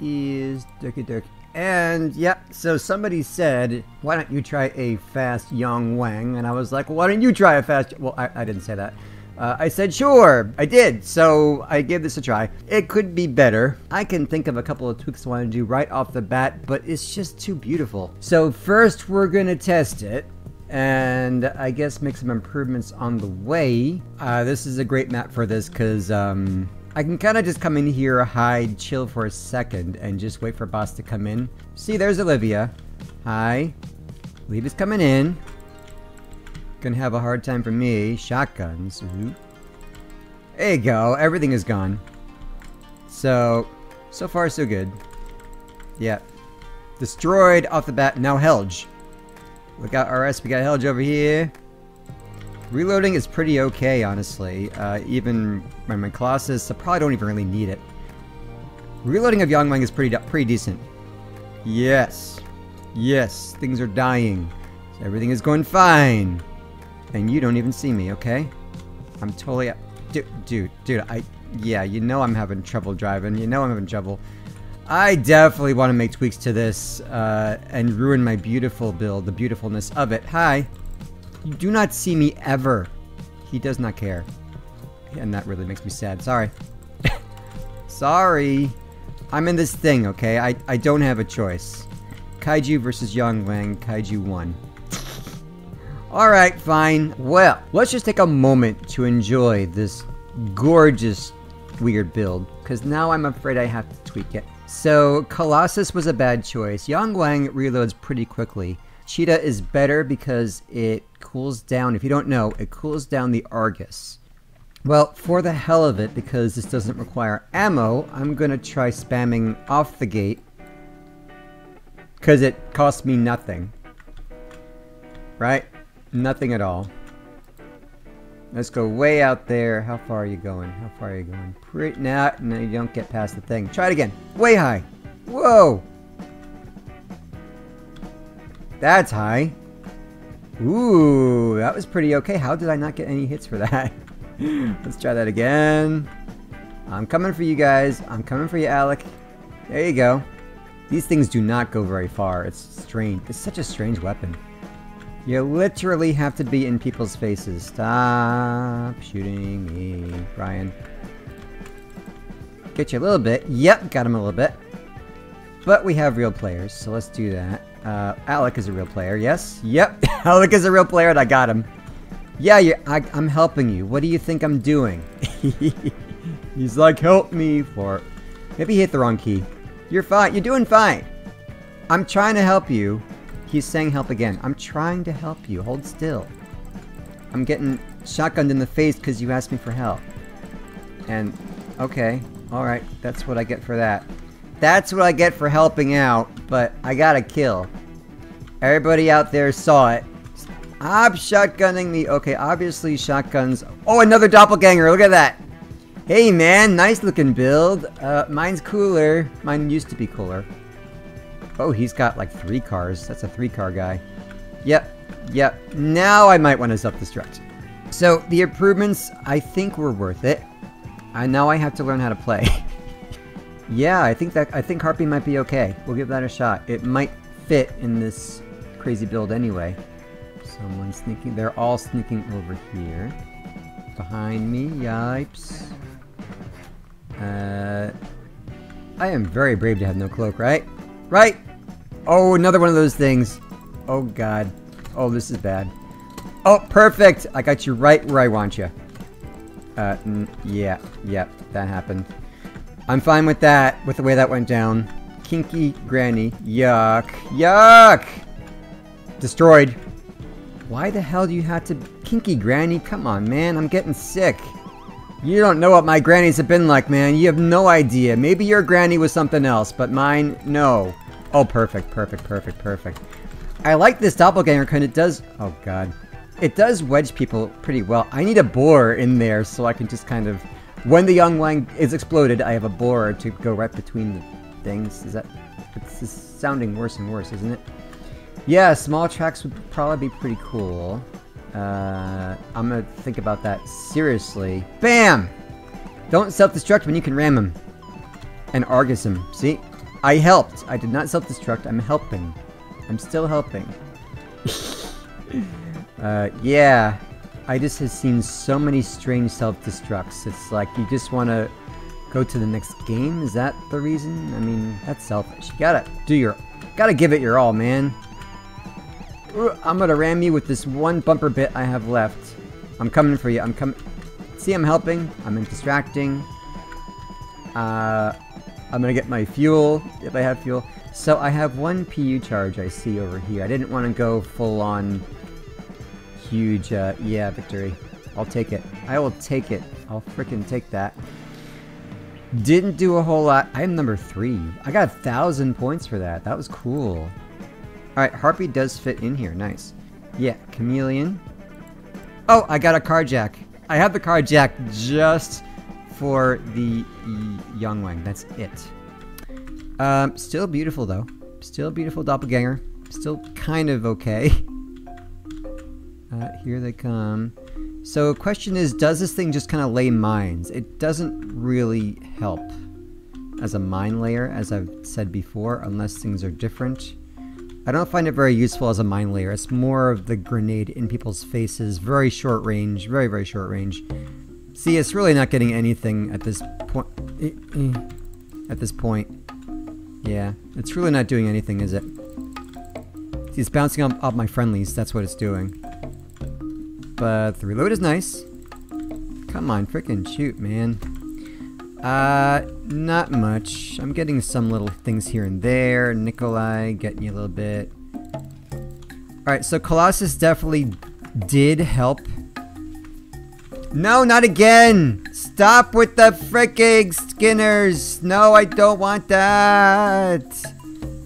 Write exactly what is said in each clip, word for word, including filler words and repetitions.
Is Dirky Dirk. And yeah, so somebody said, why don't you try a fast Yongwang? And I was like, well, why don't you try a fast... Well, I, I didn't say that. Uh, I said, sure, I did. So I gave this a try. It could be better. I can think of a couple of tweaks I want to do right off the bat, but it's just too beautiful. So first we're going to test it. And I guess make some improvements on the way. Uh, this is a great map for this because um, I can kind of just come in here, hide, chill for a second, and just wait for boss to come in. See, there's Olivia. Hi. Olivia's coming in. Gonna have a hard time for me. Shotguns. Ooh. There you go. Everything is gone. So, so far so good. Yeah. Destroyed off the bat. Now Helge. We got R S, we got Helge over here. Reloading is pretty okay, honestly. Uh, even when my Colossus, I probably don't even really need it. Reloading of Yongwang is pretty pretty decent. Yes. Yes, things are dying. So everything is going fine. And you don't even see me, okay? I'm totally... Up. Dude, dude, dude, I... Yeah, you know I'm having trouble driving. You know I'm having trouble. I definitely want to make tweaks to this uh, and ruin my beautiful build, the beautifulness of it. Hi. You do not see me ever. He does not care. And that really makes me sad. Sorry. Sorry. I'm in this thing, okay? I, I don't have a choice. Kaiju versus Yongwang. Kaiju won. Alright, fine. Well, let's just take a moment to enjoy this gorgeous, weird build. Because now I'm afraid I have to tweak it. So, Colossus was a bad choice. Yongwang reloads pretty quickly. Cheetah is better because it cools down, if you don't know, it cools down the Argus. Well, for the hell of it, because this doesn't require ammo, I'm gonna try spamming off the gate. Because it costs me nothing. Right? Nothing at all. Let's go way out there. How far are you going? How far are you going? Pretty now, no, you don't get past the thing. Try it again. Way high. Whoa. That's high. Ooh, that was pretty okay. How did I not get any hits for that? Let's try that again. I'm coming for you guys. I'm coming for you, Alec. There you go. These things do not go very far. It's strange. It's such a strange weapon. You literally have to be in people's faces. Stop shooting me, Brian. Get you a little bit. Yep, got him a little bit. But we have real players, so let's do that. Uh, Alec is a real player, yes? Yep, Alec is a real player and I got him. Yeah, you're, I, I'm helping you. What do you think I'm doing? He's like, help me for... Maybe he hit the wrong key. You're fine. You're doing fine. I'm trying to help you. He's saying help again. I'm trying to help you. Hold still. I'm getting shotgunned in the face because you asked me for help. And, okay. Alright. That's what I get for that. That's what I get for helping out, but I got a kill. Everybody out there saw it. I'm shotgunning me. Okay, obviously shotguns. Oh, another doppelganger. Look at that. Hey, man. Nice looking build. Uh, mine's cooler. Mine used to be cooler. Oh, he's got like three cars. That's a three-car guy. Yep, yep. Now I might want to self-destruct. So the improvements, I think, were worth it. I now I have to learn how to play. Yeah, I think that I think Harpy might be okay. We'll give that a shot. It might fit in this crazy build anyway. Someone's sneaking. They're all sneaking over here, behind me. Yipes. Uh, I am very brave to have no cloak, right? Right? Oh, another one of those things. Oh, God. Oh, this is bad. Oh, perfect. I got you right where I want you. Uh, yeah, yeah, that happened. I'm fine with that, with the way that went down. Kinky Granny. Yuck. Yuck! Destroyed. Why the hell do you have to... Kinky Granny? Come on, man. I'm getting sick. You don't know what my grannies have been like, man. You have no idea. Maybe your granny was something else, but mine, no. Oh, perfect, perfect, perfect, perfect. I like this doppelganger because it does... Oh, God. It does wedge people pretty well. I need a boar in there so I can just kind of... When the Yongwang is exploded, I have a boar to go right between the things. Is that... It's sounding worse and worse, isn't it? Yeah, small tracks would probably be pretty cool. Uh, I'm gonna think about that seriously. BAM! Don't self-destruct when you can ram him. and Argus him. See? I helped. I did not self-destruct. I'm helping. I'm still helping. uh, yeah. I just have seen so many strange self-destructs. It's like you just want to go to the next game. Is that the reason? I mean, that's selfish. You gotta do your... Gotta give it your all, man. Ooh, I'm gonna ram you with this one bumper bit I have left. I'm coming for you. I'm coming... See, I'm helping. I'm distracting. Uh... I'm gonna get my fuel, if I have fuel. So I have one P U charge I see over here. I didn't want to go full-on huge, uh, yeah, victory. I'll take it. I will take it. I'll frickin' take that. Didn't do a whole lot. I am number three. I got a thousand points for that. That was cool. Alright, Harpy does fit in here. Nice. Yeah, Chameleon. Oh, I got a car jack. I have the car jack just... for the Yongwang. That's it. Um, still beautiful though. Still beautiful doppelganger. Still kind of okay. Uh, here they come. So question is, does this thing just kind of lay mines? It doesn't really help as a mine layer, as I've said before, unless things are different. I don't find it very useful as a mine layer. It's more of the grenade in people's faces. Very short range. Very, very short range. See, it's really not getting anything at this point. At this point. Yeah. It's really not doing anything, is it? See, it's bouncing off, off my friendlies. That's what it's doing. But the reload is nice. Come on, frickin' shoot, man. Uh, not much. I'm getting some little things here and there. Nikolai, getting you a little bit. Alright, so Colossus definitely did help. No, not again! Stop with the fricking Skinners! No, I don't want that!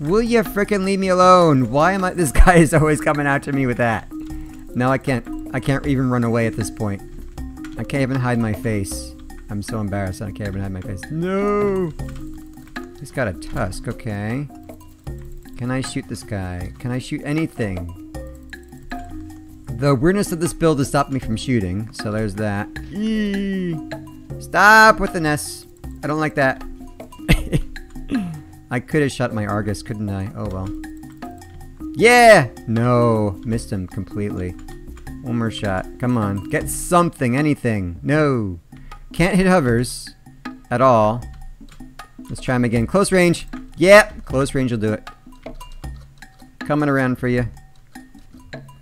Will you frickin' leave me alone? Why am I- this guy is always coming after me with that. No, I can't- I can't even run away at this point. I can't even hide my face. I'm so embarrassed I can't even hide my face. No! He's got a tusk, okay. Can I shoot this guy? Can I shoot anything? The weirdness of this build has stopped me from shooting, so there's that. Eee. Stop with the nest. I don't like that. I could have shot my Argus, couldn't I? Oh well. Yeah! No, missed him completely. One more shot. Come on, get something, anything. No. Can't hit hovers at all. Let's try him again. Close range. Yep, close range will do it. Coming around for you.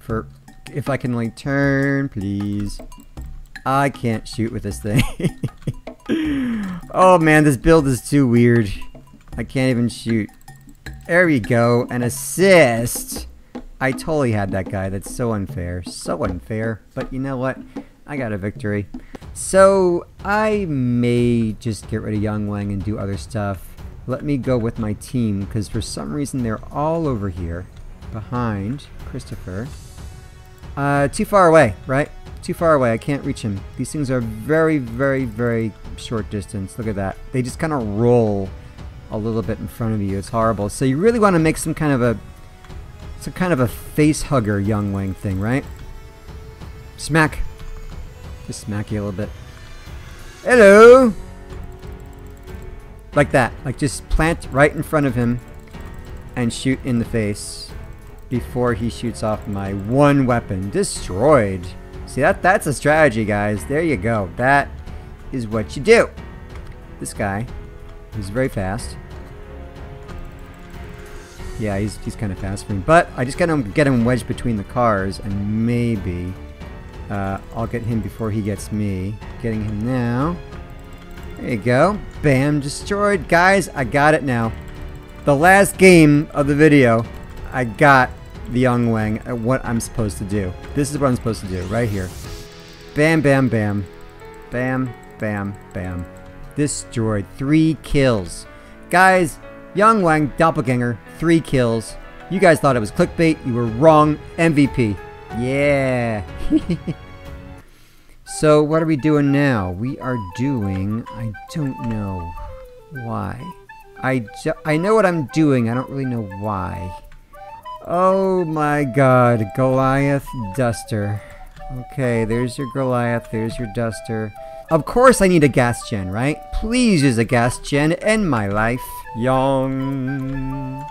For... If I can only like, turn, please. I can't shoot with this thing. Oh man, this build is too weird. I can't even shoot. There we go, an assist. I totally had that guy. That's so unfair. So unfair. But you know what? I got a victory. So I may just get rid of Yongwang and do other stuff. Let me go with my team because for some reason they're all over here behind Christopher. Uh, too far away, right? Too far away. I can't reach him. These things are very, very, very short distance. Look at that. They just kind of roll a little bit in front of you. It's horrible. So you really want to make some kind of a, some kind of a face hugger Yongwang thing, right? Smack. Just smack you a little bit. Hello. Like that. Like just plant right in front of him and shoot in the face. Before he shoots off my one weapon. Destroyed. See, that that's a strategy, guys. There you go. That is what you do. This guy is very fast. Yeah, he's, he's kind of fast for me. But I just got to get him wedged between the cars. And maybe uh, I'll get him before he gets me. Getting him now. There you go. Bam. Destroyed. Guys, I got it now. The last game of the video. I got the Yongwang at what I'm supposed to do. This is what I'm supposed to do, right here. Bam, bam, bam. Bam, bam, bam. Destroyed. Three kills. Guys, Yongwang doppelganger, three kills. You guys thought it was clickbait. You were wrong. M V P. Yeah. So what are we doing now? We are doing... I don't know why. I, ju I know what I'm doing. I don't really know why. Oh my god, Goliath Duster. Okay, there's your Goliath, there's your Duster. Of course I need a gas gen, right? Please use a gas gen in my life. Yong.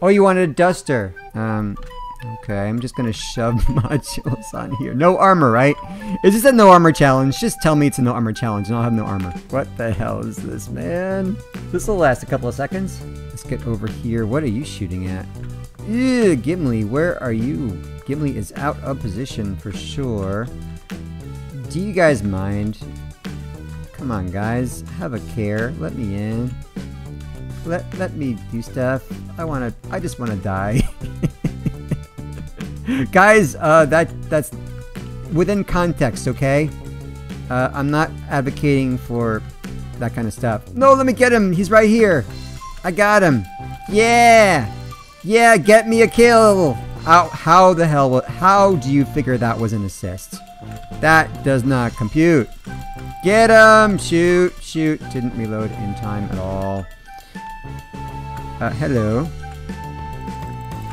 Oh, you wanted a duster. Um, okay, I'm just gonna shove modules on here. No armor, right? Is this a no armor challenge? Just tell me it's a no armor challenge and I'll have no armor. What the hell is this, man? This will last a couple of seconds. Let's get over here. What are you shooting at? Ew, Gimli, where are you? Gimli is out of position for sure. Do you guys mind? Come on, guys. Have a care. Let me in. Let let me do stuff. I wanna. I just wanna die. Guys, uh, that that's within context, okay? Uh, I'm not advocating for that kind of stuff. No, let me get him. He's right here. I got him. Yeah, yeah. Get me a kill. How how the hell? How do you figure that was an assist? That does not compute. Get him! Shoot, shoot. Didn't reload in time at all. Uh, hello.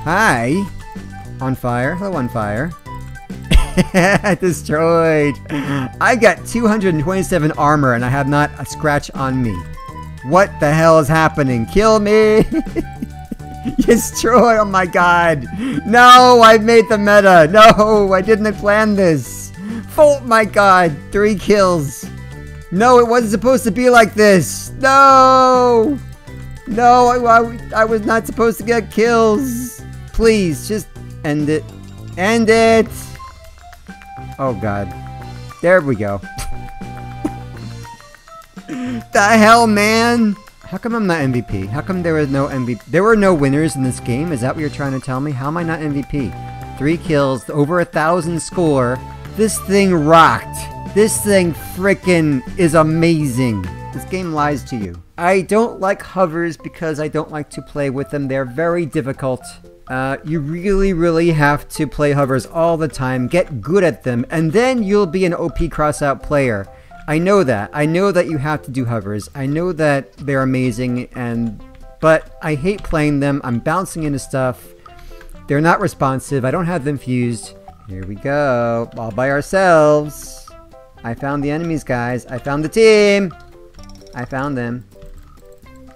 Hi. On fire. Hello, on fire. Destroyed. I got two hundred twenty-seven armor and I have not a scratch on me. What the hell is happening? Kill me! Destroy! Oh my god! No! I made the meta! No! I didn't plan this! Oh my god, three kills. No, it wasn't supposed to be like this. No! No, I, I, I was not supposed to get kills. Please, just end it. End it! Oh god. There we go. The hell, man? How come I'm not M V P? How come there was no M V P? There were no winners in this game? Is that what you're trying to tell me? How am I not M V P? Three kills, over a thousand score. This thing rocked. This thing frickin' is amazing. This game lies to you. I don't like hovers because I don't like to play with them. They're very difficult. Uh, you really, really have to play hovers all the time. Get good at them, and then you'll be an O P Crossout player. I know that. I know that you have to do hovers. I know that they're amazing, and but I hate playing them. I'm bouncing into stuff. They're not responsive. I don't have them fused. Here we go, all by ourselves. I found the enemies, guys. I found the team. I found them.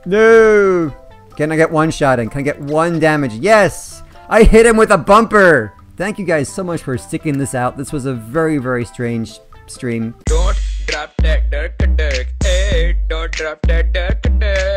No! Can I get one shot in? Can I get one damage? Yes! I hit him with a bumper! Thank you guys so much for sticking this out. This was a very, very strange stream. Don't drop that Dirk Dirk. Hey, don't drop that Dirk Dirk.